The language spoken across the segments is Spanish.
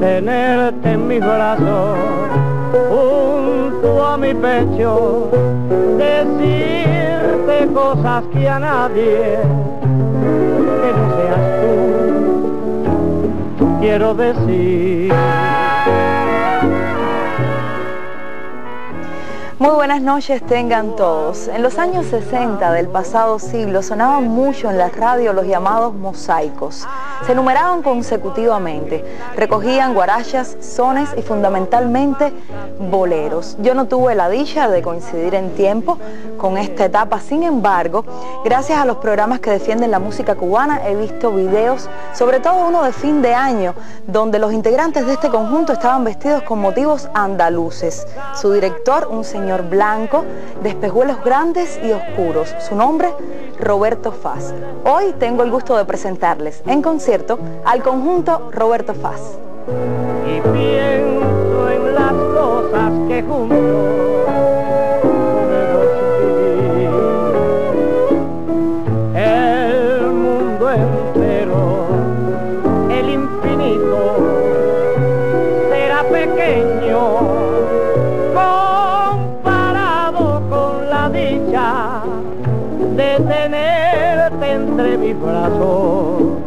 tenerte en mis brazos, junto a mi pecho, decirte cosas que a nadie, que no seas tú, quiero decir. Muy buenas noches tengan todos. En los años 60 del pasado siglo sonaban mucho en las radios los llamados mosaicos. Se numeraban consecutivamente, recogían guarachas, sones y fundamentalmente boleros. Yo no tuve la dicha de coincidir en tiempo con esta etapa, sin embargo, gracias a los programas que defienden la música cubana he visto videos, sobre todo uno de fin de año, donde los integrantes de este conjunto estaban vestidos con motivos andaluces. Su director, un señor blanco, de espejuelos grandes y oscuros. Su nombre, Roberto Faz. Hoy tengo el gusto de presentarles en concierto al conjunto Roberto Faz. Y pienso en las cosas que juntos el mundo entero, el infinito será pequeño. Tenerte entre mis brazos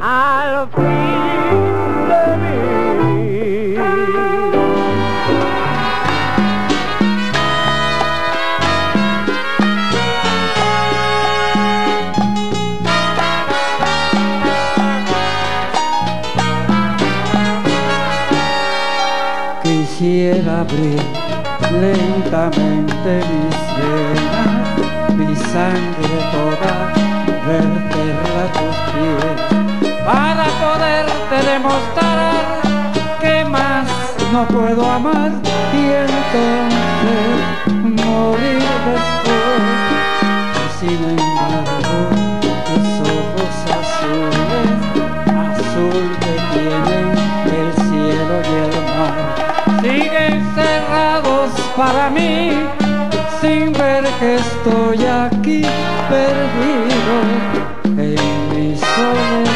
al fin de mí. Quisiera abrir lentamente mis venas, mi sangre toda, verterla a tus pies, para poderte demostrar que más no puedo amar, y entonces morir después. Y sin embargo, tus ojos azules, azul que tienen el cielo y el mar, siguen cerrados para mí, sin ver que estoy aquí perdido en mi soledad.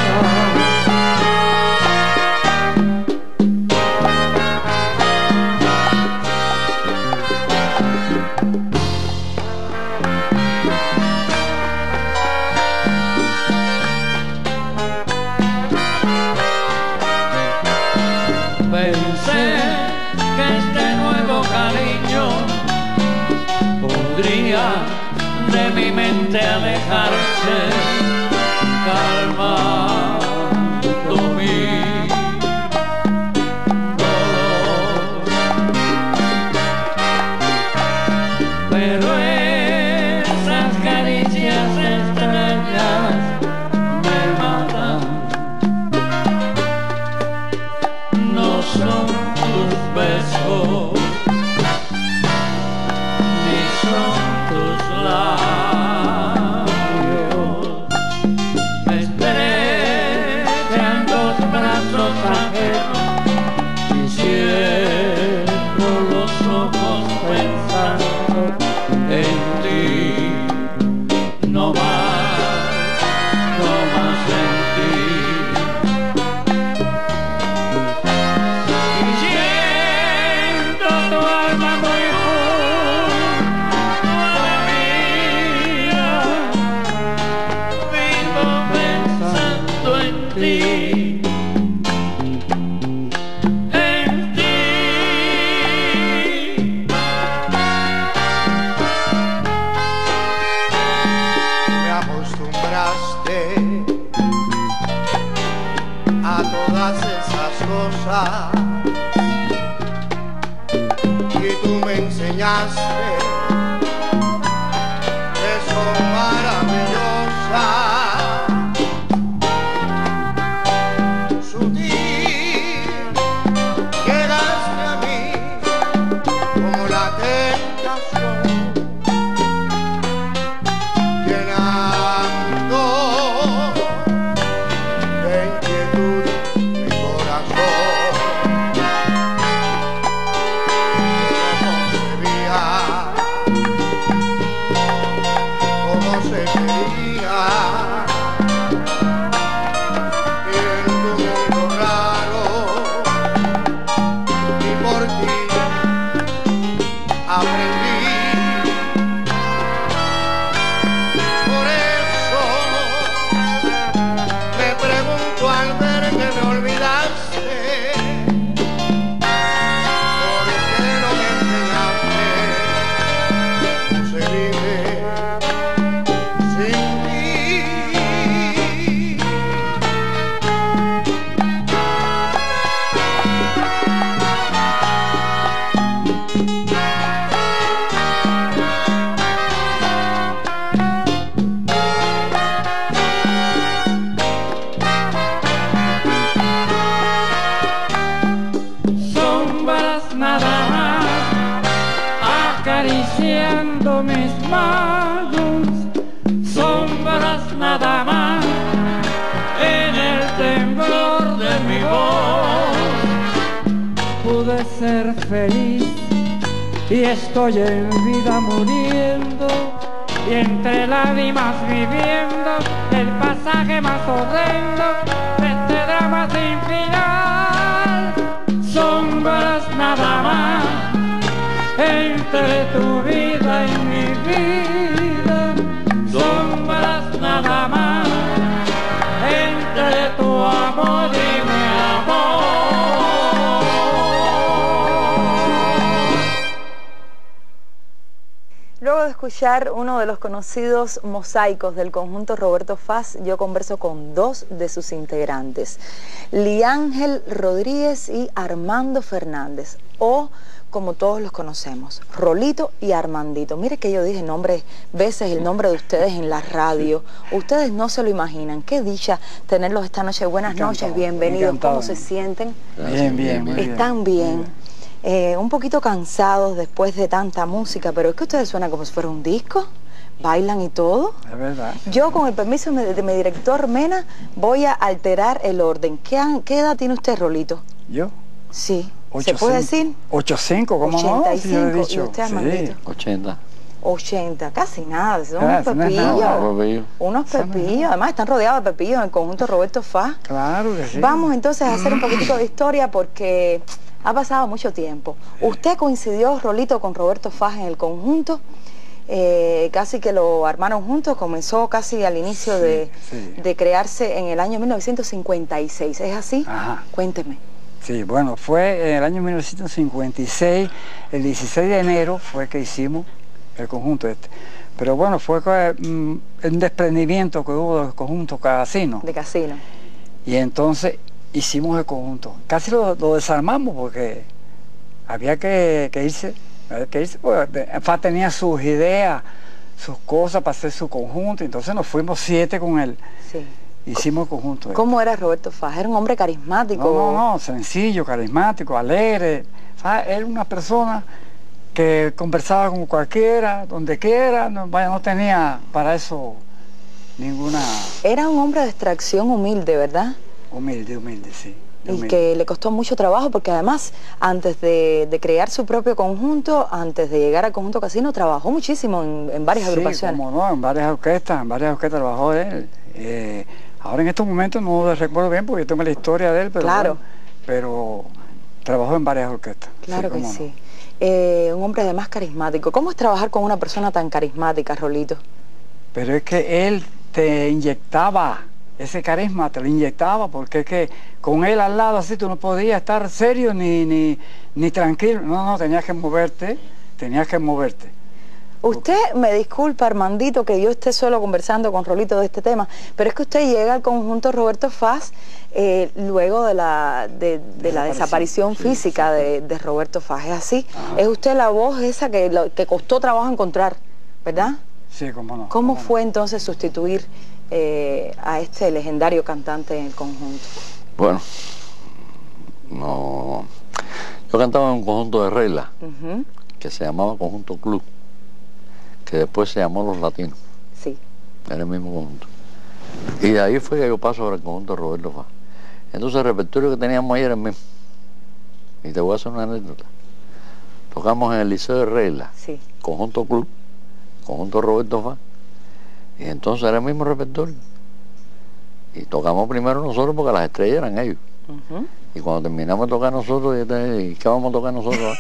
Pensé que este nuevo cariño de mi mente alejarse, calmando mi dolor. Pero esas caricias extrañas me matan, no son tus besos. Y tú me enseñaste que son maravillosas. Sutil quedaste a mí como la tentación, llenando de inquietud mi corazón. En tu mundo raro y estoy en vida muriendo y entre lágrimas viviendo el pasaje más horrendo de este drama sin final. Sombras nada más entre tu vida y mi vida, sombras nada más entre tu amor y mi amor. Luego de escuchar uno de los conocidos mosaicos del conjunto Roberto Faz, yo converso con dos de sus integrantes, Li Ángel Rodríguez y Armando Fernández, o como todos los conocemos, Rolito y Armandito. Mire que yo dije nombres, veces el nombre de ustedes en la radio. Ustedes no se lo imaginan. Qué dicha tenerlos esta noche. Buenas noches, bienvenidos. Encantado. ¿Cómo se sienten? Bien, bien, bien. ¿Están bien? Un poquito cansados después de tanta música, pero es que ustedes suenan como si fuera un disco. Bailan y todo. Es verdad. Yo, con el permiso de mi director Mena, voy a alterar el orden. ¿Qué edad tiene usted, Rolito? ¿Yo? Sí. ¿Se puede decir? 85, ¿cómo no? 85, ¿y usted, Armandito? 80. 80, casi nada, son unos pepillos. Unos pepillos, además están rodeados de pepillos en el conjunto Roberto Faz. Claro que sí. Vamos entonces a hacer un poquitico de historia porque ha pasado mucho tiempo. Usted coincidió, Rolito, con Roberto Faz en el conjunto. Casi que lo armaron juntos, comenzó casi al inicio de crearse en el año 1956, ¿es así? Ajá. Cuénteme. Sí, bueno, fue en el año 1956, el 16 de enero fue que hicimos el conjunto este. Pero bueno, fue un desprendimiento que hubo del conjunto Casino. De Casino. Y entonces hicimos el conjunto. Casi lo desarmamos porque había que irse porque Faz tenía sus ideas, sus cosas para hacer su conjunto. Entonces nos fuimos 7 con él. Sí. Hicimos el conjunto. ¿Cómo era Roberto Faz? Era un hombre carismático. No, sencillo, carismático, alegre. ¿Sabes? Era una persona que conversaba con cualquiera, donde quiera. No, vaya, no tenía para eso ninguna... Era un hombre de extracción humilde, ¿verdad? Humilde, sí. Y que le costó mucho trabajo porque además antes de crear su propio conjunto, antes de llegar al conjunto Casino, trabajó muchísimo en varias agrupaciones. Sí, como no, en varias orquestas trabajó él. Ahora en estos momentos no recuerdo bien porque yo tengo la historia de él, pero, claro. Bueno, pero trabajó en varias orquestas. Claro que sí. No. Un hombre además carismático. ¿Cómo es trabajar con una persona tan carismática, Rolito? Pero es que él te inyectaba ese carisma, te lo inyectaba, porque es que con él al lado así tú no podías estar serio ni tranquilo. No, tenías que moverte. Usted, me disculpa, Armandito, que yo esté solo conversando con Rolito de este tema, pero es que usted llega al conjunto Roberto Faz luego de la desaparición física de Roberto Faz, ¿es así? Ajá. Es usted la voz esa que costó trabajo encontrar, ¿verdad? Sí, cómo no. ¿Cómo fue entonces sustituir a este legendario cantante en el conjunto? Bueno, no... Yo cantaba en un conjunto de reglas, que se llamaba Conjunto Club, que después se llamó Los Latinos. Sí. Era el mismo conjunto. Y de ahí fue que yo paso para el conjunto Roberto Faz. Entonces el repertorio que teníamos ahí era el mismo. Y te voy a hacer una anécdota. Tocamos en el Liceo de Regla, sí. Conjunto Club, conjunto Roberto Faz. Y entonces era el mismo repertorio. Y tocamos primero nosotros porque las estrellas eran ellos. Y cuando terminamos de tocar nosotros, ¿qué vamos a tocar nosotros?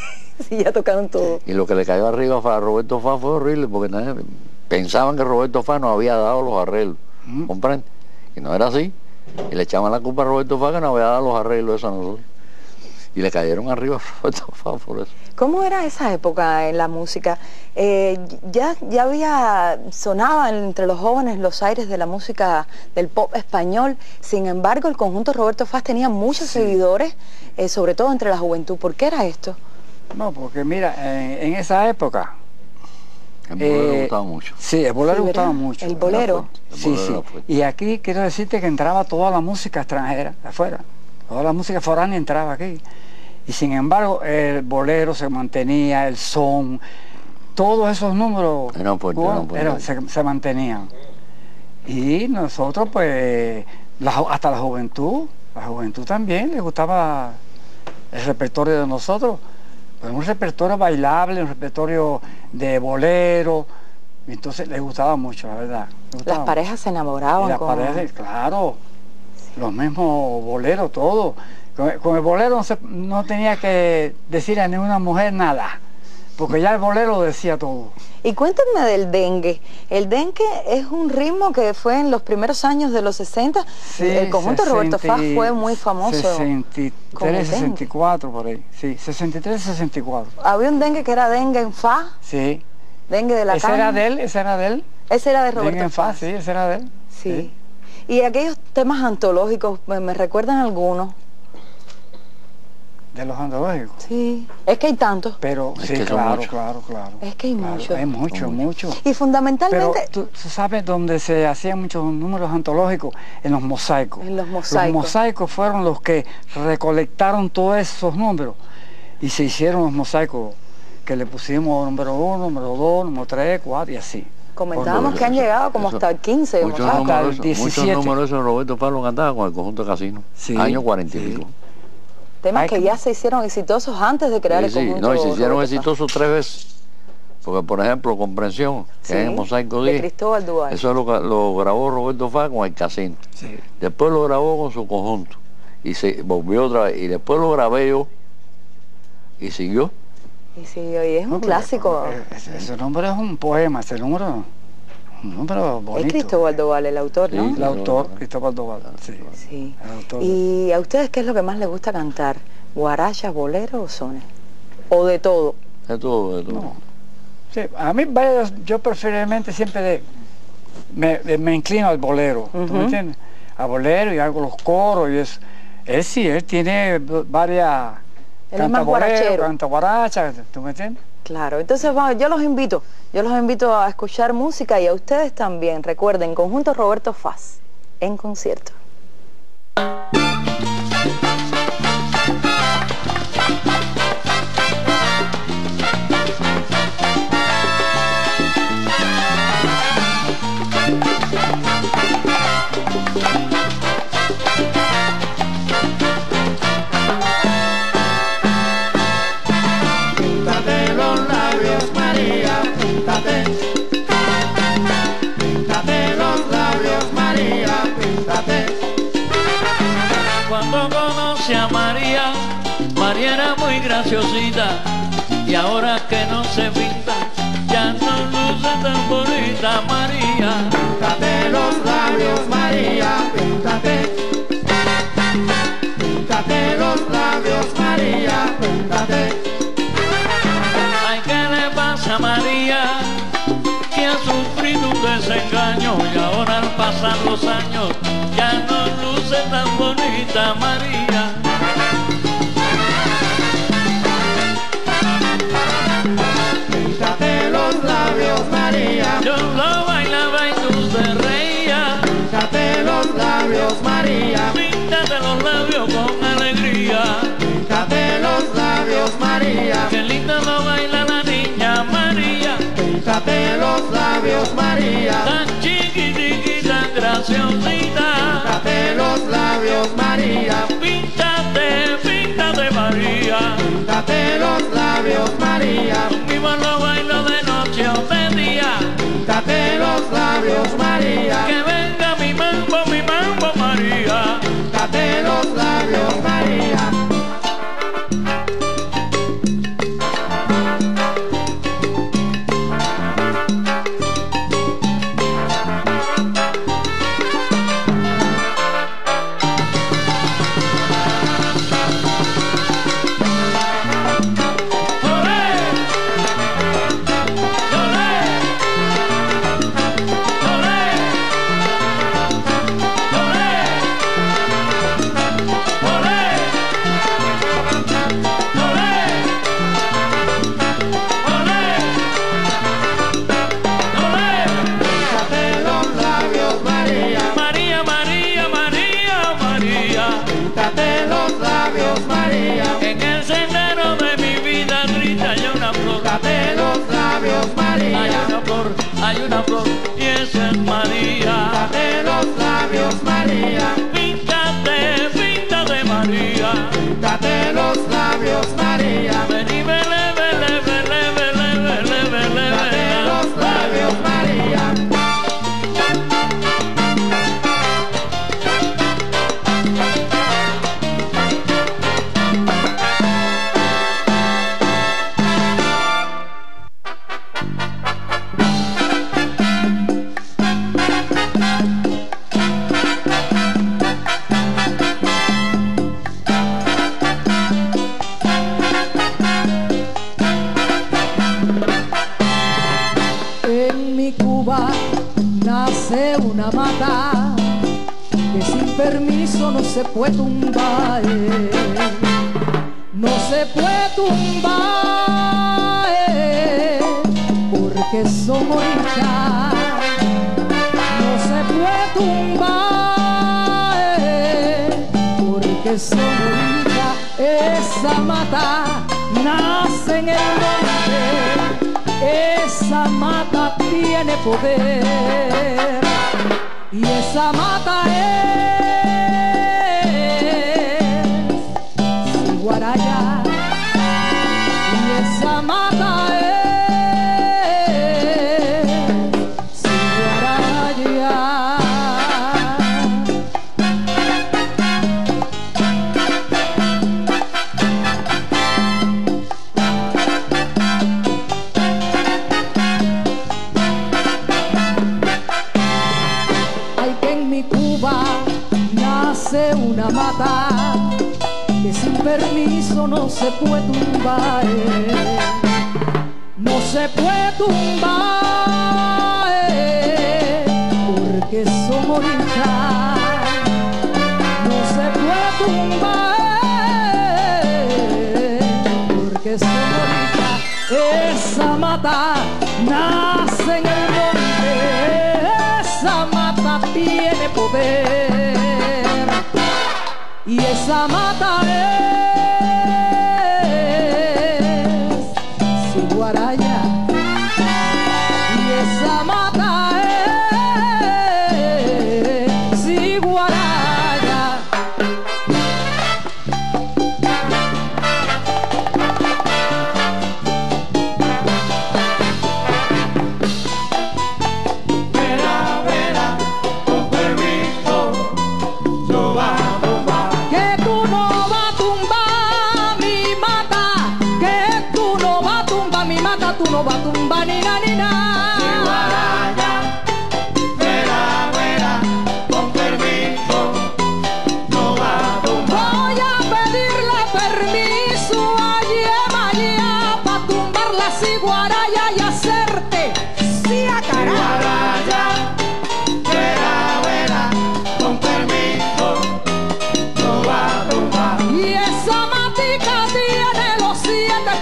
Sí, ya tocaron todo. Y lo que le cayó arriba a Roberto Faz fue horrible, porque pensaban que Roberto Faz nos había dado los arreglos, ¿comprende? Y no era así. Y le echaban la culpa a Roberto Faz que nos había dado los arreglos eso a nosotros. Y le cayeron arriba a Roberto Faz por eso. ¿Cómo era esa época en la música? Ya había, sonaba entre los jóvenes los aires de la música del pop español. Sin embargo, el conjunto Roberto Faz tenía muchos seguidores, sobre todo entre la juventud. ¿Por qué era esto? No, porque mira, en esa época... El bolero gustaba mucho. Sí, el bolero gustaba mucho. El bolero. Sí. Y aquí quiero decirte que entraba toda la música extranjera, de afuera. Toda la música foránea entraba aquí. Y sin embargo, el bolero se mantenía, el son, todos esos números se mantenían. Y nosotros, pues, hasta la juventud también les gustaba el repertorio de nosotros. pues un repertorio bailable, un repertorio de bolero. Entonces les gustaba mucho, la verdad. Las parejas se enamoraban. Las parejas, claro. Sí. Los mismos boleros, todo. Con el bolero no tenía que decir a ninguna mujer nada, porque ya el bolero decía todo. Y cuéntenme del dengue. El dengue es un ritmo que fue en los primeros años de los 60. Sí, el conjunto 60, Roberto Faz fue muy famoso. 63, 64 por ahí. Sí, 63, 64. Había un dengue que era dengue en Faz. Sí. Dengue de la calle. Ese era de él. Ese era de Roberto Dengue en Faz, sí, ese era de él. Sí. Sí. Y aquellos temas antológicos, ¿me recuerdan algunos? ¿De los antológicos? Sí, es que hay tantos. Pero, es sí, claro, claro, claro. Es que hay muchos. Hay muchos, muchos. Y fundamentalmente... Pero, ¿tú sabes dónde se hacían muchos números antológicos? En los mosaicos. En los mosaicos. Los mosaicos fueron los que recolectaron todos esos números. Y se hicieron los mosaicos, que le pusimos número 1, número 2, número 3, 4 y así. Comentábamos que han llegado como hasta el 15, hasta el 17. Muchos números esos Roberto Pablo cantaba con el conjunto Casino, sí, año 40 y pico. Sí. Temas que ya se hicieron exitosos antes de crear el conjunto. No, y se hicieron exitosos 3 veces. Porque, por ejemplo, Comprensión, que es en Mosaico 10, de Cristóbal Duval. Eso lo grabó Roberto Faz con el Casino. Sí. Después lo grabó con su conjunto. Y se volvió otra vez. Y después lo grabé yo. Y siguió. Y sí, hoy es un clásico. Ese nombre es un poema, ese número un nombre bonito. Es Cristóbal Duval el autor, ¿no? Sí, el autor, Cristóbal Duval, sí. Sí. ¿Y a ustedes qué es lo que más les gusta cantar? ¿Guarachas, boleros o sones? ¿O de todo? De todo, de todo. No. Sí, a mí, yo preferiblemente siempre me inclino al bolero, ¿tú me entiendes? A bolero y hago los coros y eso. Él sí, él tiene varias... Él es más guarachero. Canta guaracha, ¿tú me entiendes? Claro, entonces yo los invito a escuchar música y a ustedes también. Recuerden, Conjunto Roberto Faz, en concierto. Cuando conocí a María, María era muy graciosita, y ahora que no se pinta, ya no luce tan bonita. María, píntate los labios, María, píntate. Píntate los labios, María, píntate. Ay, ¿qué le pasa a María? Que ha sufrido un desengaño, y ahora al pasar los años, ya no luce tan bonita María. Píntate los labios, María. Yo lo bailaba y tú te reías. Píntate los labios, María. Píntate los labios con alegría. Píntate los labios, María. Qué lindo lo baila la niña María. Píntate los labios, María. Tan chiquitita, graciosita. Píntate los labios, María. Píntate, píntate, María. Píntate los labios, María. Conmigo lo bailo de noche o de día. Píntate los labios, María. Que venga mi mambo, María. Píntate los labios, María. Hay una flor y esa es María. Píntate los labios, María. Píntate, píntate, María. Píntate los labios, María. Ven y ven. nace una mata que sin permiso no se puede tumbar, no se puede tumbar, porque son orichas, no se puede tumbar, porque son orichas. Esa mata nace en el monte, esa mata tiene poder, y esa mata es ciguaraya, y esa mata es ciguaraya. Una mata que sin permiso no se puede tumbar, no se puede tumbar, porque somos orichas, no se puede tumbar, porque somos orichas. Esa mata nace en el monte, esa mata tiene poder, y esa mata es ciguaraya, y esa mata es ciguaraya. Vera, vera, con permiso, yo va. Tú no vas a tumbar ni na ni na. Ciguaraya, vera, vera, con permiso, no vas a tumbar. Voy a pedirle permiso a Yemaya para tumbar la ciguaraya y hacerte sí a carajo.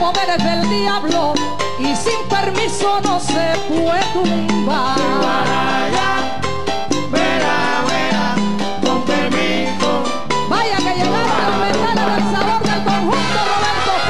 Poderes del diablo y sin permiso no se puede tumbar. Ciguaraya, vera, vera, con permiso. Vaya que llegaste al metal del sabor del conjunto Roberto Faz.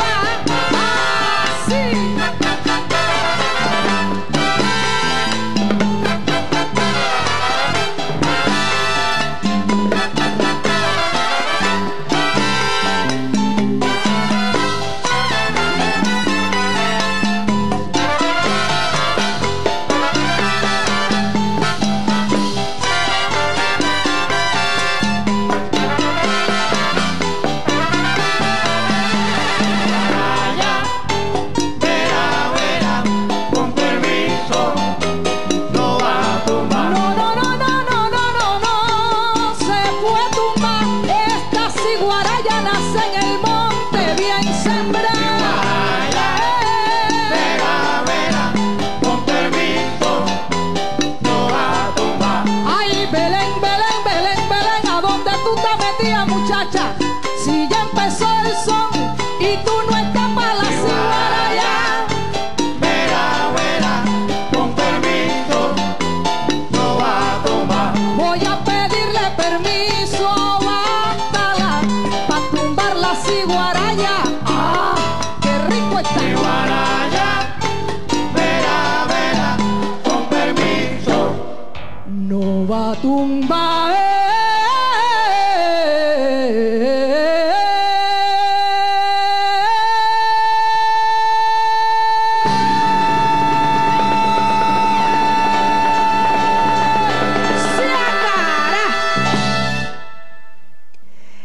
Tumba,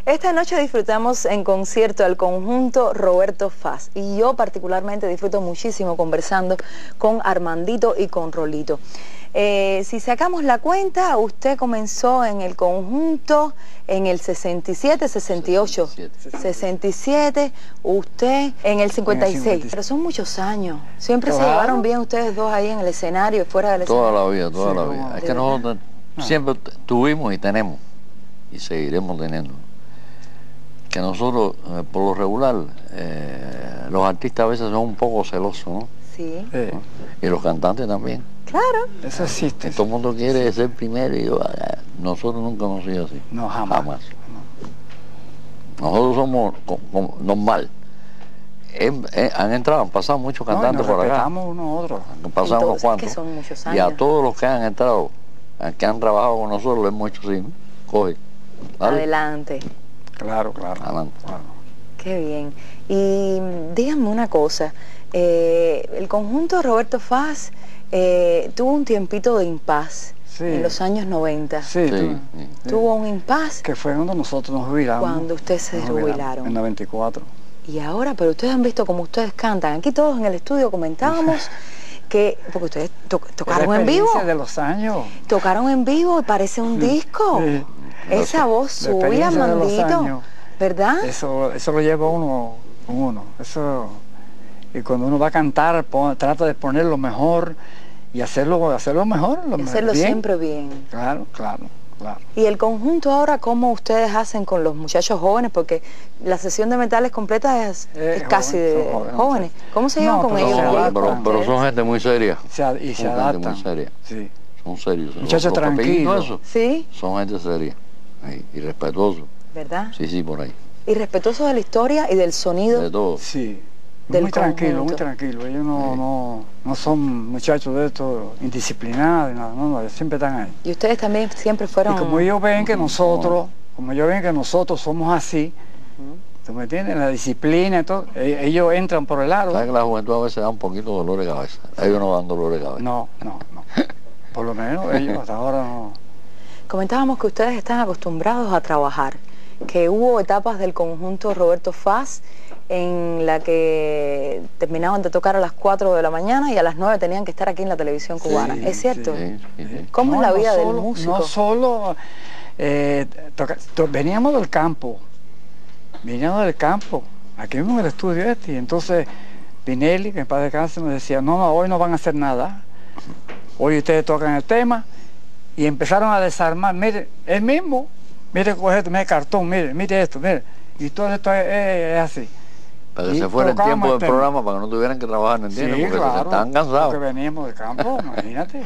esta noche disfrutamos en concierto al conjunto Roberto Faz, y yo particularmente disfruto muchísimo conversando con Armandito y con Rolito. Si sacamos la cuenta, usted comenzó en el conjunto en el 67, 68, 67, usted en el 56. Pero son muchos años. Siempre se llevaron bien ustedes dos ahí en el escenario, fuera del escenario. Toda la vida, toda la vida. Es que nosotros siempre tuvimos y tenemos y seguiremos teniendo. Que nosotros, por lo regular, los artistas a veces son un poco celosos, ¿no? Sí. Y los cantantes también. Claro. Eso existe. Todo el mundo quiere ser primero y yo, nosotros nunca hemos sido así. No, jamás. Nosotros somos normal. Han entrado, han pasado muchos cantantes por acá. Respetamos unos a otros. Pasamos unos cuantos. Son muchos años. Y a todos los que han entrado, que han trabajado con nosotros, lo hemos hecho así. Coge. ¿Vale? Adelante. Claro, claro. Adelante. Claro. Qué bien. Y díganme una cosa. El conjunto Roberto Faz tuvo un tiempito de impas en los años 90. Sí. Tuvo un impas. Que fue cuando nosotros nos jubilamos. Cuando ustedes se jubilaron. En 94. Y ahora, pero ustedes han visto como ustedes cantan. Aquí todos en el estudio comentábamos que... Porque ustedes tocaron en vivo. De los años. Tocaron en vivo y parece un disco. Sí. Esa voz suya, Armandito. ¿Verdad? Eso lo lleva uno con uno. Eso... Y cuando uno va a cantar, trata de poner lo mejor y hacerlo mejor. Hacerlo bien. Siempre bien. Claro, claro, claro. ¿Y el conjunto ahora cómo ustedes hacen con los muchachos jóvenes? Porque la sesión de metales completa es casi de jóvenes. ¿Cómo se llevan con ellos? Pero son gente muy seria. Y se adaptan. Muy seria. Sí. Son serios. Muchachos tranquilos. Sí. Son gente seria. Y respetuosos. ¿Verdad? Sí, por ahí. Y respetuosos de la historia y del sonido. De todo. Sí. Muy tranquilo, muy tranquilo. Ellos no son muchachos de estos indisciplinados, no, siempre están ahí. Y ustedes también siempre fueron... Y como ellos ven que nosotros, somos así, ¿tú me entiendes? La disciplina y todo, ellos entran por el aro. ¿Sabes que la juventud a veces da un poquito de dolor de cabeza? Ellos no dan dolor de cabeza. No. Por lo menos ellos hasta ahora no... Comentábamos que ustedes están acostumbrados a trabajar, que hubo etapas del conjunto Roberto Faz en la que terminaban de tocar a las 4 de la mañana y a las 9 tenían que estar aquí en la televisión cubana. Sí, ¿es cierto? Sí. ¿Cómo es la vida del músico? No solo... veníamos del campo. Aquí mismo en el estudio este. Y entonces Pinelli, que en paz descanse, nos decía, no, hoy no van a hacer nada. Hoy ustedes tocan el tema. Y empezaron a desarmar. Mire, él mismo. Mire, coge esto, mire, cartón, mire esto, mire. Y todo esto es así. Para que se fuera el tiempo del programa, para que no tuvieran que trabajar, ¿no entiendes? Sí, porque claro, estaban cansados. Porque veníamos del campo, imagínate.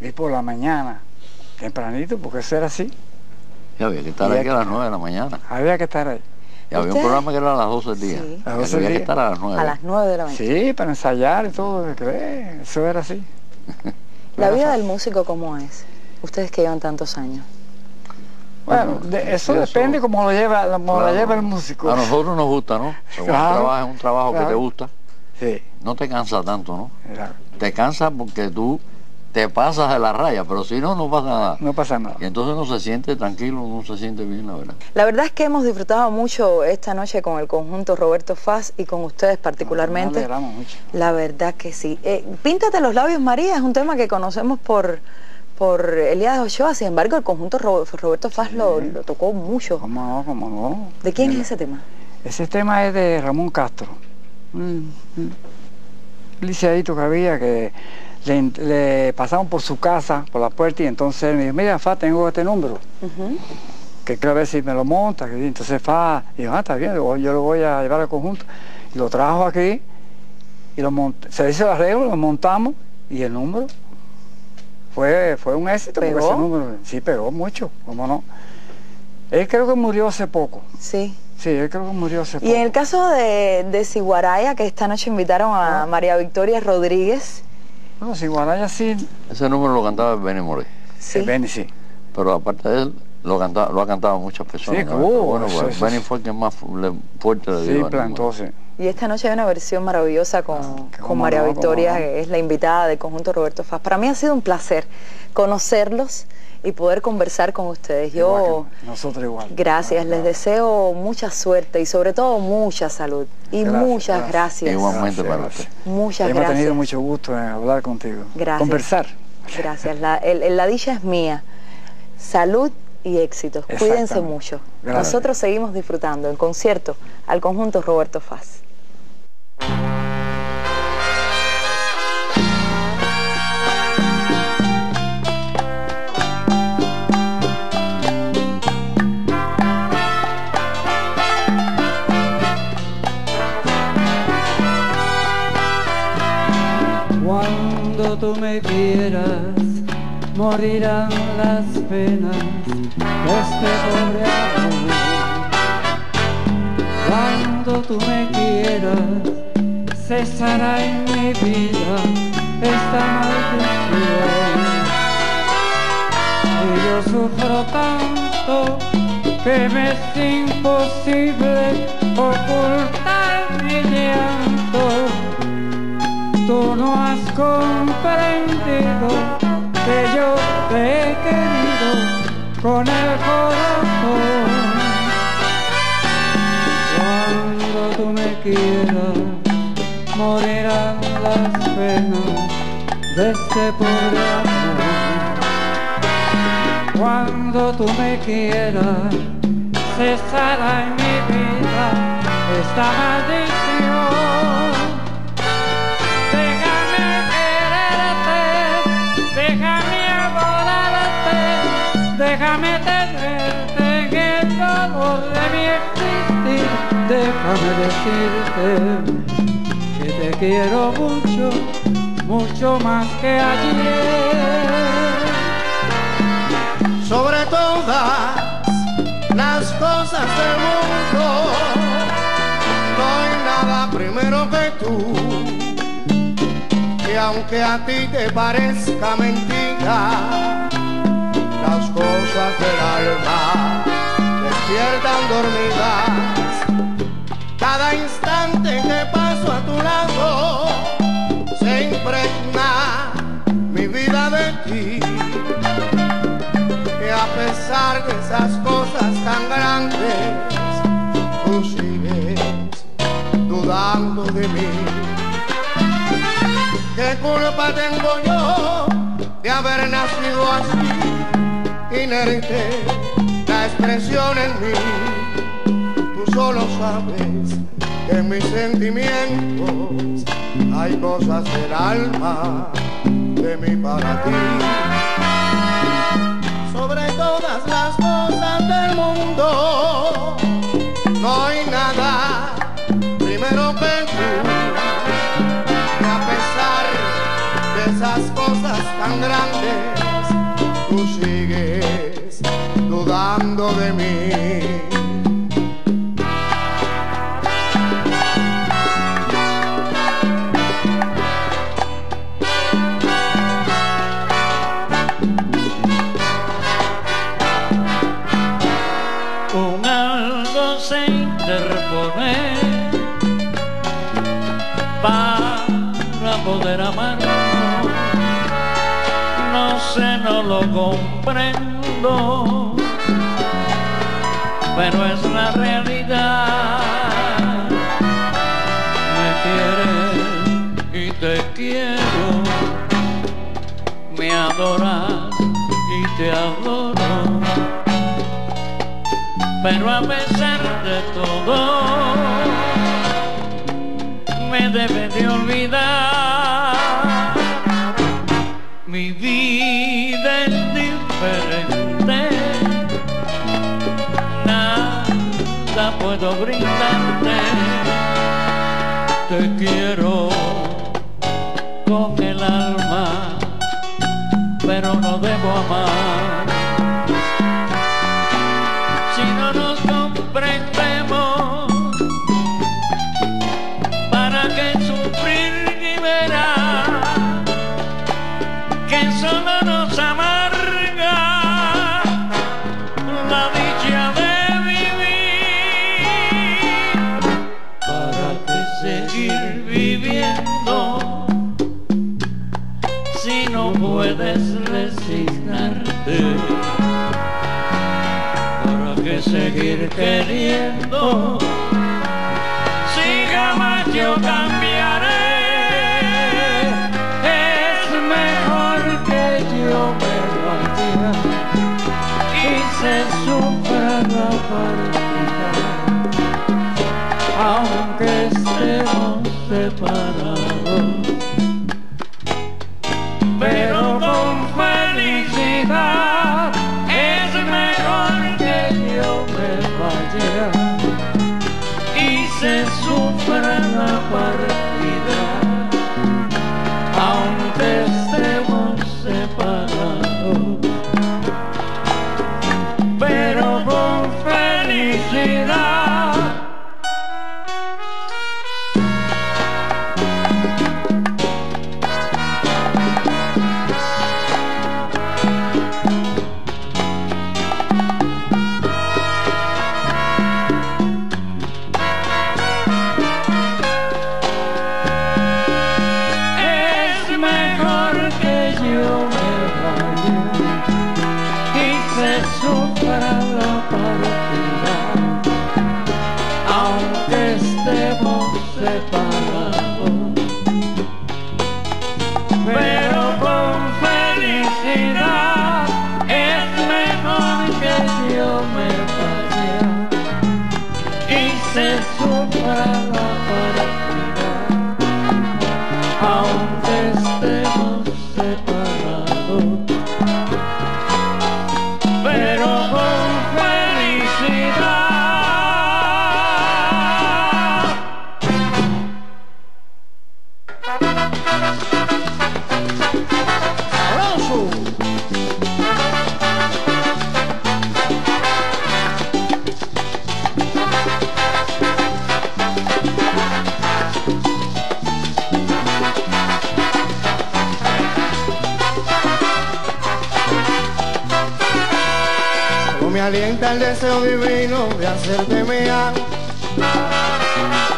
Y por la mañana, tempranito, porque eso era así. Y había que estar ahí a las 9 de la mañana. Había que estar ahí. Y había un programa que era a las 12 del día. Sí. Había que estar a las 9. A las 9 de la mañana. Sí, para ensayar y todo, eso era así. ¿La vida del músico cómo es? Ustedes que llevan tantos años. Bueno, eso depende como lo lleva, el músico. A nosotros nos gusta, ¿no? Trabajas un trabajo que te gusta. Sí. No te cansa tanto, ¿no? Claro. Te cansa porque tú te pasas de la raya, pero si no, no pasa nada. No pasa nada. Y entonces no se siente tranquilo, no se siente bien, la verdad. La verdad es que hemos disfrutado mucho esta noche con el conjunto Roberto Faz y con ustedes particularmente. Nos alegramos mucho. La verdad que sí. Píntate los labios, María, es un tema que conocemos por Elías Ochoa, sin embargo, el conjunto Roberto Faz lo tocó mucho. ¿Cómo no? ¿De quién es ese tema? Ese tema es de Ramón Castro. Un liceadito que había que le pasaban por su casa, por la puerta, y entonces me dijo, mira, Faz, tengo este número. Que quiero ver si me lo monta. Entonces Faz dijo, está bien, yo lo voy a llevar al conjunto. Y lo trajo aquí, y se hizo el arreglo, lo montamos, y el número... Fue un éxito. ¿Pegó? Porque ese número, sí, pegó mucho, ¿cómo no? Él creo que murió hace poco. Sí. Sí, él creo que murió hace poco. Y en el caso de Siguaraya, que esta noche invitaron a María Victoria Rodríguez. No, Siguaraya sí. Ese número lo cantaba el Benny Moré. Sí. El Benny, sí. Pero aparte de él, lo ha cantado muchas personas. Sí, bueno, pues Benny fue quien más fuerte le dio. Sí, plantó, sí. Y esta noche hay una versión maravillosa con María Victoria, que es la invitada del conjunto Roberto Faz. Para mí ha sido un placer conocerlos y poder conversar con ustedes. Nosotros igual. Gracias, les deseo mucha suerte y sobre todo mucha salud. Y muchas gracias. Igualmente para usted. Muchas gracias. Hemos tenido mucho gusto en hablar contigo. Gracias. Conversar. Gracias. El ladilla es mía. Salud y éxito. Cuídense mucho. Gracias. Nosotros seguimos disfrutando en concierto al Conjunto Roberto Faz. Cuando tú me quieras, morirán las penas de este pobre amor. Cuando tú me quieras, cesará en mi vida esta maldición. Y yo sufro tanto que me es imposible ocultar mi llanto. Tú no has comprendido que yo te he querido con el corazón. Cuando tú me quieras, morirán las penas de este pobre amor. Cuando tú me quieras, cesará en mi vida esta maldición. Déjame tenerte en el dolor de mi existir. Déjame decirte que te quiero mucho, mucho más que ayer. Sobre todas las cosas del mundo, no hay nada primero que tú. Y aunque a ti te parezca mentira, las cosas del alma despiertan dormidas. Cada instante que paso a tu lado se impregna mi vida de ti. Que a pesar de esas cosas tan grandes, tú sigues dudando de mí. ¿Qué culpa tengo yo de haber nacido así? Inerte la expresión en mí. Tú solo sabes que en mis sentimientos hay cosas del alma de mí para ti. Sobre todas las cosas del mundo, no hay nada primero que tú. Y a pesar de esas cosas tan grandes, tú sigues dudando de mí. Con algo se interpone para poder amar. No lo comprendo, pero es la realidad. Me quieres y te quiero, me adoras y te adoro, pero a pesar de todo me debes de olvidar. Mi vida es diferente, nada puedo brindarte. Te quiero con el alma, pero no debo amar. Si no nos comprendemos, ¿para qué sufrir y verás? Que solo nos amarga la dicha de vivir. ¿Para qué seguir viviendo si no puedes resignarte? ¿Para qué seguir queriendo si jamás yo cambiaré? Es mejor que partida, aunque estemos separados, pero con felicidad es mejor que yo me vaya y se sufra la partida, aunque estemos separados, pero con felicidad. Alienta el deseo divino de hacerte mía,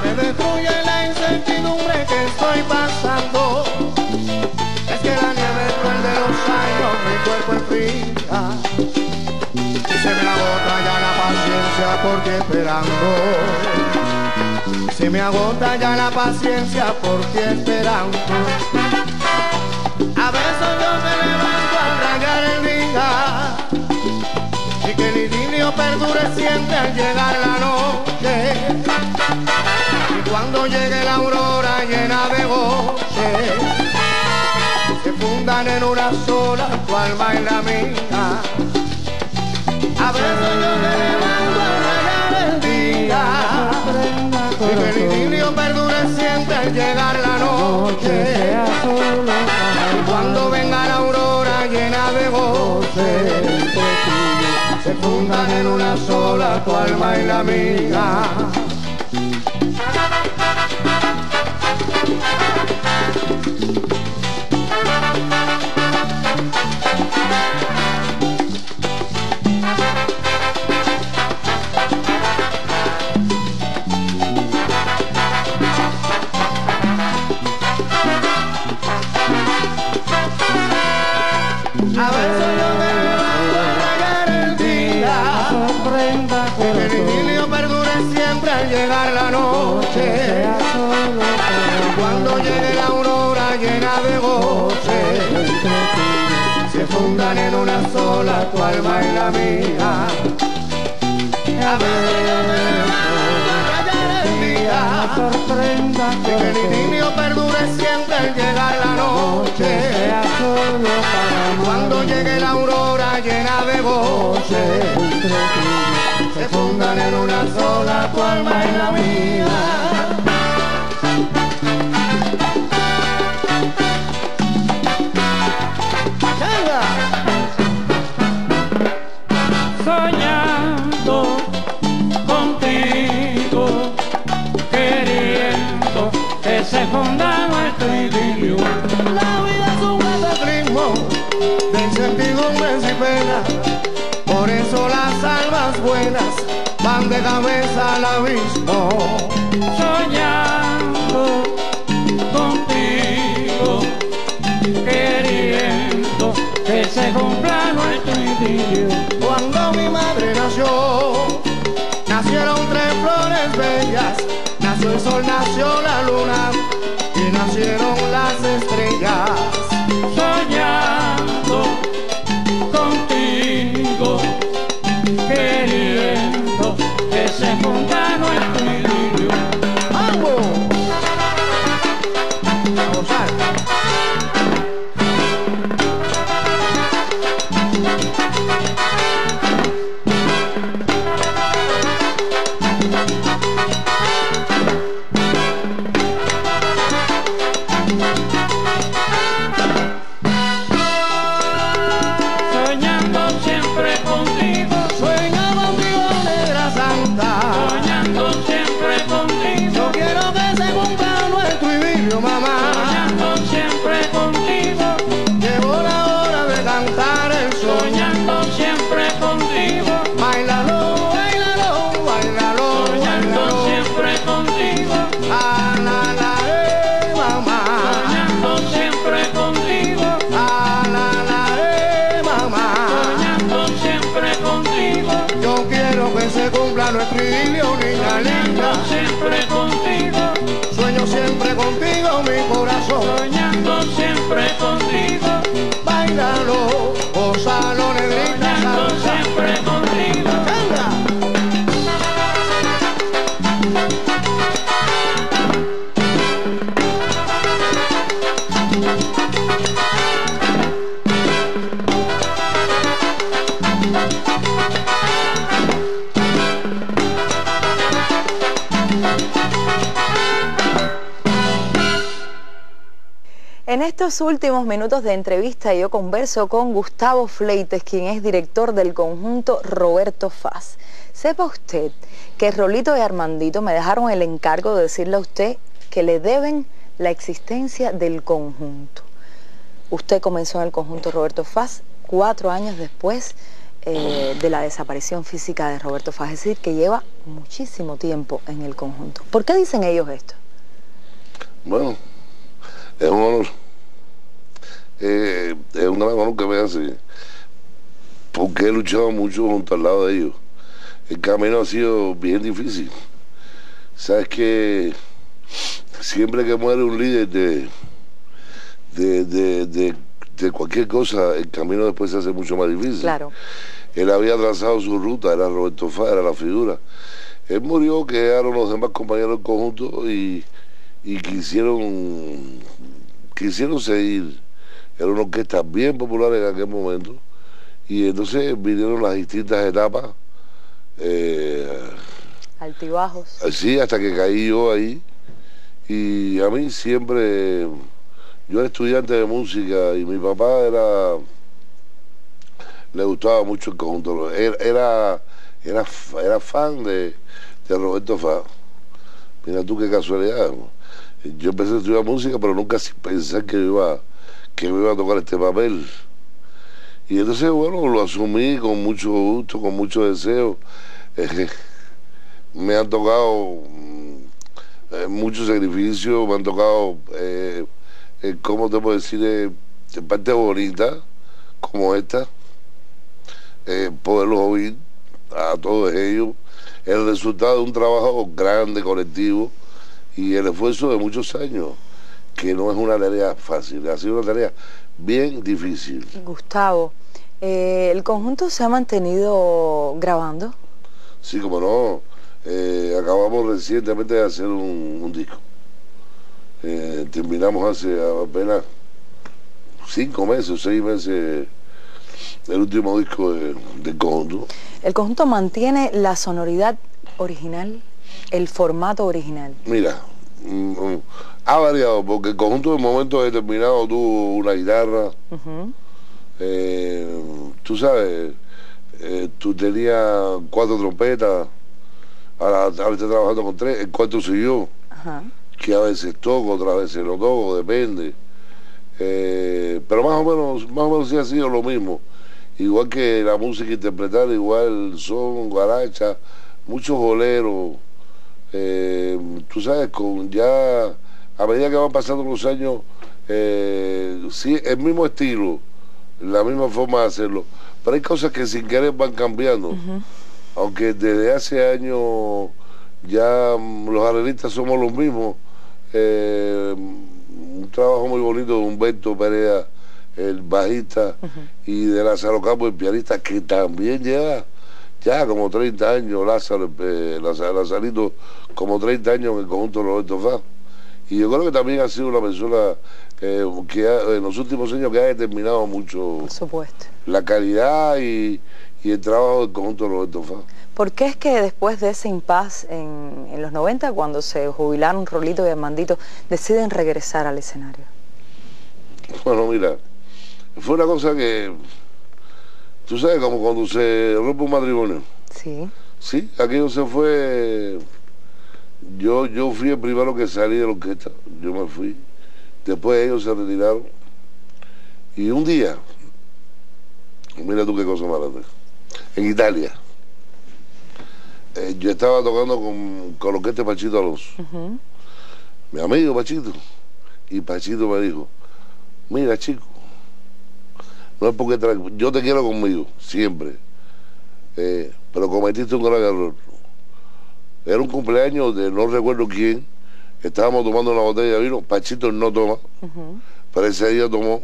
me destruye la incertidumbre que estoy pasando. Es que la nieve cruel de los años mi cuerpo enfría y se me agota ya la paciencia, porque esperando se me agota ya la paciencia, porque esperando. A veces yo me levanto al rayar el día y que el idilio perdure siempre al llegar la noche, y cuando llegue la aurora llena de goce se fundan en una sola tu alma y la mía. A veces yo me levanto a rayar el día y que el idilio perdure siempre al llegar la noche, y cuando venga la aurora llena de goce se fundan en una sola tu alma y la mía. Llegar la noche, cuando llegue la aurora llena de goce, se fundan en una sola tu alma y la mía. A veces yo me levanto a rayar el día y que el niño perdure siempre al llegar la noche, cuando llegue la aurora llena de goce se fundan en una sola tu alma y la mía. Van de cabeza al abismo, soñando contigo, queriendo que se cumpla nuestro idilio. Cuando mi madre nació, nacieron tres flores bellas, nació el sol, nació la luna y nacieron las estrellas. Soñando contigo, queriendo En estos últimos minutos de entrevista yo converso con Gustavo Fleites, quien es director del Conjunto Roberto Faz. Sepa usted que Rolito y Armandito me dejaron el encargo de decirle a usted que le deben la existencia del conjunto. Usted comenzó en el Conjunto Roberto Faz 4 años después de la desaparición física de Roberto Faz, es decir, que lleva muchísimo tiempo en el conjunto. ¿Por qué dicen ellos esto? Bueno, es un honor, es un gran honor que me hace, porque he luchado mucho junto al lado de ellos. El camino ha sido bien difícil. Sabes que siempre que muere un líder de cualquier cosa, el camino después se hace mucho más difícil. Claro. Él había trazado su ruta, era Roberto Faz, era la figura. Él murió, quedaron los demás compañeros del conjunto y quisieron seguir. Era una orquesta bien popular en aquel momento, y entonces vinieron las distintas etapas, altibajos, sí, hasta que caí yo ahí. Y a mí siempre, yo era estudiante de música y mi papá era, le gustaba mucho el conjunto, era fan de Roberto Faz. Mira tú qué casualidad, ¿no? Yo empecé a estudiar música, pero nunca sin pensar que me iba a tocar este papel. Y entonces, bueno, lo asumí con mucho gusto, con mucho deseo. Me han tocado muchos sacrificios, me han tocado, ¿cómo te puedo decir? Parte bonita, como esta, poderlos oír a todos ellos. El resultado de un trabajo grande, colectivo, y el esfuerzo de muchos años, que no es una tarea fácil, ha sido una tarea bien difícil. Gustavo, ¿el conjunto se ha mantenido grabando? Sí, como no, acabamos recientemente de hacer un disco. Terminamos hace apenas 5 meses, 6 meses, el último disco del conjunto. ¿El conjunto mantiene la sonoridad original, el formato original? Mira, ha variado, porque el conjunto en momentos determinados tuvo una guitarra. Tú sabes, tú tenías 4 trompetas, ahora estás trabajando con 3, el 4 soy yo, que a veces toco, otras veces no toco, depende. Pero más o menos sí ha sido lo mismo. Igual que la música interpretada, igual son, guaracha, muchos boleros. Tú sabes, con ya a medida que van pasando los años, sí, el mismo estilo, la misma forma de hacerlo, pero hay cosas que sin querer van cambiando. Aunque desde hace años ya los arreglistas somos los mismos. Un trabajo muy bonito de Humberto Perea, el bajista, y de Lázaro Campos, el pianista, que también lleva ya como 30 años, Lazarito, como 30 años en el conjunto de Roberto Faz. Y yo creo que también ha sido una persona que ha, en los últimos años que ha determinado mucho la calidad y el trabajo del conjunto Roberto Faz. ¿Por qué es que después de ese impasse en los 90, cuando se jubilaron Rolito y Armandito, deciden regresar al escenario? Bueno, mira, fue una cosa que... Tú sabes, como cuando se rompe un matrimonio. Sí. Sí, aquello se fue... Yo fui el primero que salí de la orquesta, yo me fui. Después ellos se retiraron. Y un día... Mira tú qué cosa mala. En Italia... yo estaba tocando con la orquesta de Pachito Alonso, mi amigo Pachito, y Pachito me dijo, mira chico, no es porque yo te quiero conmigo, siempre, pero cometiste un gran error. Era un cumpleaños de no recuerdo quién, estábamos tomando una botella de vino, Pachito no toma, pero ese día tomó,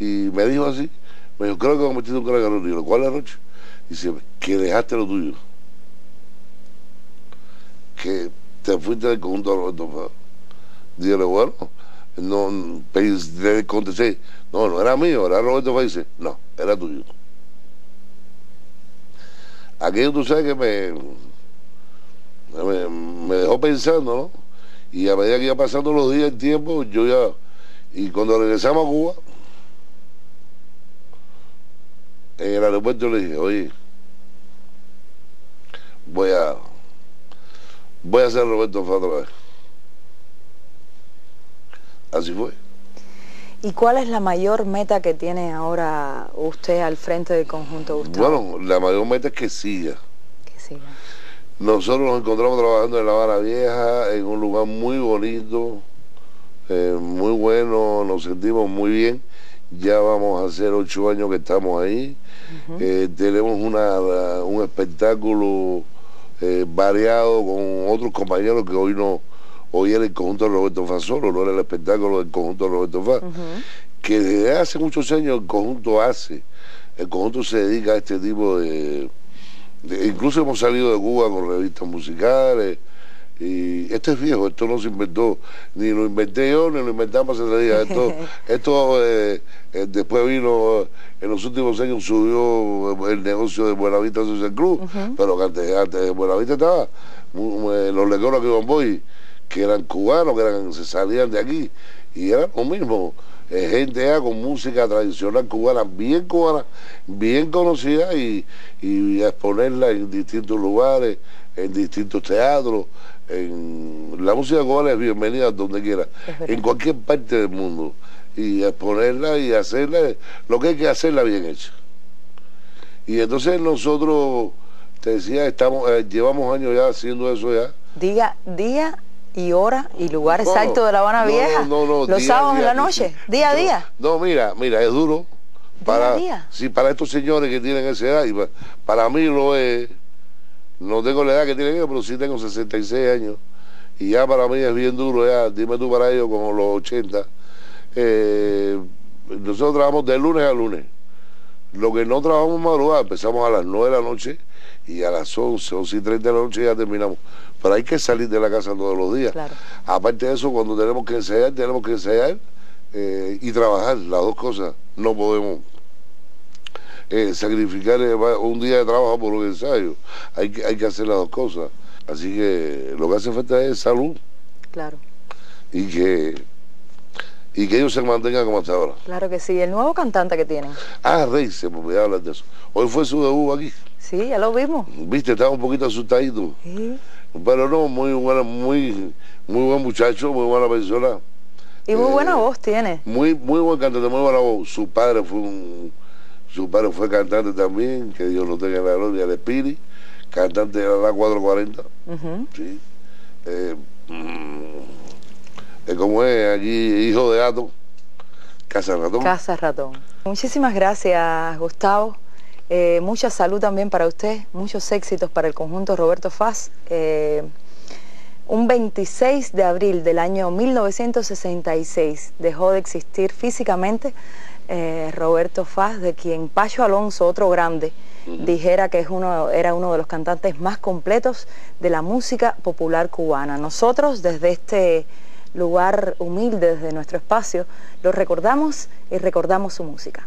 y me dijo así, me dijo, creo que cometiste un gran error. Y yo, ¿cuál error? Dice, que dejaste lo tuyo, que te fuiste del conjunto Roberto Faz. Dile, bueno, no, le contesté, no, no era mío, era Roberto Faz. Dice, no, era tuyo. Aquello tú sabes que me dejó pensando, ¿no? Y a medida que iba pasando los días, el tiempo, yo ya... Y cuando regresamos a Cuba, en el aeropuerto le dije, oye, voy a hacer Roberto Faz otra vez. Así fue. ¿Y cuál es la mayor meta que tiene ahora usted al frente del conjunto Gustavo? Bueno, la mayor meta es que siga. Que siga. Nosotros nos encontramos trabajando en La Habana Vieja, en un lugar muy bonito, muy bueno, nos sentimos muy bien. Ya vamos a hacer 8 años que estamos ahí. Tenemos un espectáculo... variado con otros compañeros que hoy era el conjunto de Roberto Faz solo, no era el espectáculo del conjunto de Roberto Faz, que desde hace muchos años el conjunto se dedica a este tipo de incluso hemos salido de Cuba con revistas musicales, y esto es viejo, esto no se inventó, ni lo inventé yo, ni lo inventamos hace 3 días, esto después vino, en los últimos años subió el negocio de Buena Vista Social Club, pero que antes de Buena Vista estaba los lecoros que iban boy, que eran cubanos, se salían de aquí, y eran lo mismo, gente ya con música tradicional cubana, bien conocida, y a exponerla en distintos lugares, en distintos teatros. La música cubana es bienvenida donde quiera, en cualquier parte del mundo, y exponerla y hacerla lo que hay que hacerla bien hecha. Y entonces nosotros, te decía, llevamos años ya haciendo eso ya. Diga día y hora y lugar exacto de La Habana Vieja. No, los sábados en la noche, día a día. No, mira, es duro para estos señores que tienen esa edad, y para mí lo es. No tengo la edad que tienen ellos, pero sí tengo 66 años. Y ya para mí es bien duro, ya, dime tú para ellos, como los 80. Nosotros trabajamos de lunes a lunes. Lo que no trabajamos madrugada, empezamos a las 9 de la noche y a las 11, 11 y 30 de la noche ya terminamos. Pero hay que salir de la casa todos los días. Claro. Aparte de eso, cuando tenemos que ensayar y trabajar, las dos cosas. No podemos... sacrificar un día de trabajo por un ensayo. Hay que hacer las dos cosas. Así que lo que hace falta es salud. Claro. Y que ellos se mantengan como hasta ahora. Claro que sí. El nuevo cantante que tienen. Ah, Rey, se me olvidaba hablar de eso. Hoy fue su debut aquí. Sí, ya lo vimos. Viste, estaba un poquito asustadito. Sí. Pero no, muy buen muchacho, muy buena persona. Y muy buena voz tiene. Muy buen cantante, muy buena voz. Su padre fue cantante también, que Dios lo tenga en la gloria, el Espíritu, cantante de la 440. Sí. Como es aquí, hijo de gato, Casa Ratón. Casa Ratón. Muchísimas gracias, Gustavo. Mucha salud también para usted, muchos éxitos para el conjunto Roberto Faz. Un 26 de abril del año 1966 dejó de existir físicamente Roberto Faz, de quien Pachito Alonso, otro grande, dijera que era uno de los cantantes más completos de la música popular cubana. Nosotros, desde este lugar humilde desde nuestro espacio, lo recordamos y recordamos su música.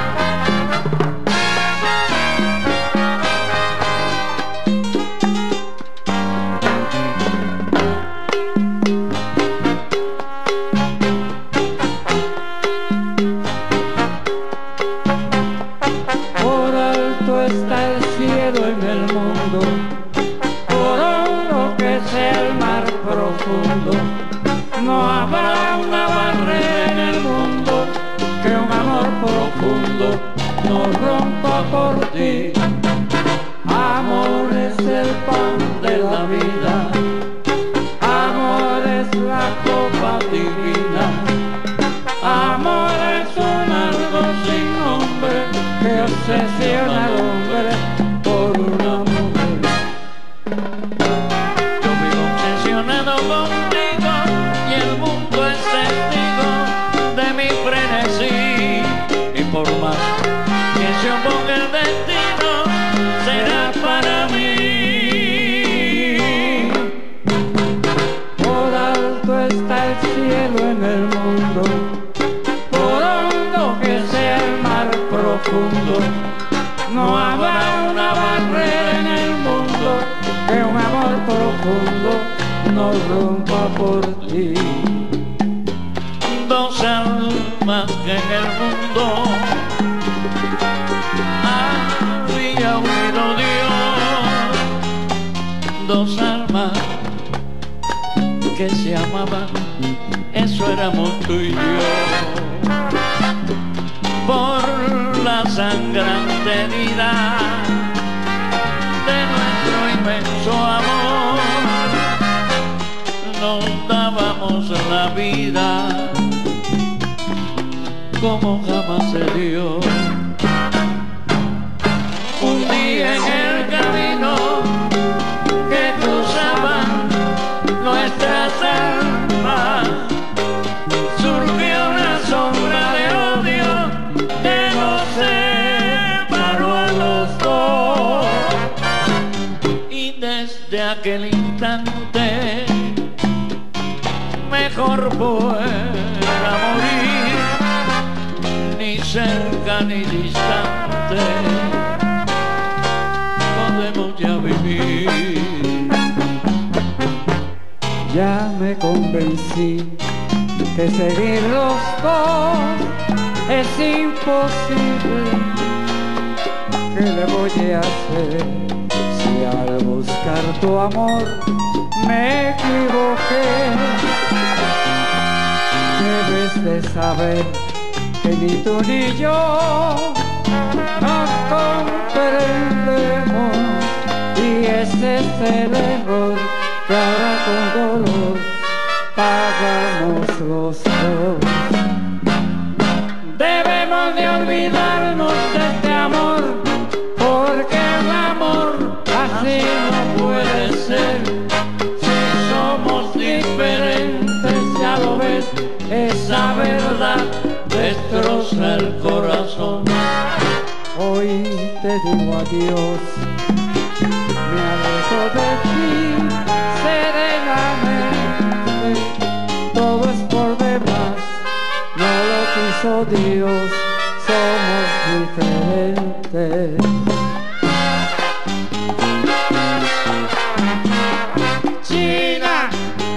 China,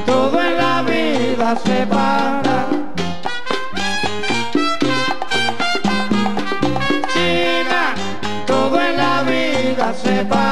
todo en la vida se para.